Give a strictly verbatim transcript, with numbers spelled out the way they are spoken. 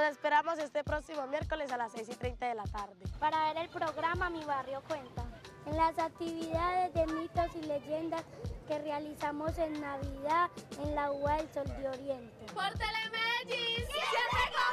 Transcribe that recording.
Los esperamos este próximo miércoles a las seis y treinta de la tarde. Para ver el programa Mi Barrio Cuenta. En las actividades de mitos y leyendas que realizamos en Navidad en la U B A del Sol de Oriente. ¡Por Telemedellín! ¡Siempre con!